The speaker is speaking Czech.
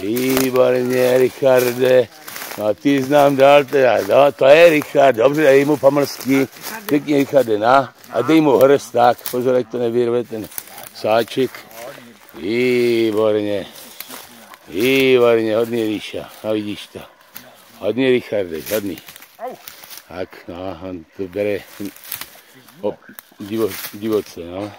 výborně, Richarde. No ty znám dál teda, no, to je Richard, dobře, dej mu pamlský, pěkně Richarde, na, a dej mu hrst, tak, pozor, jak to nevyrve ten sáček. Výborně, výborně, hodně Ríša, no vidíš to, hodně Richarde, hodně. Tak, no, on to bere divoce, no.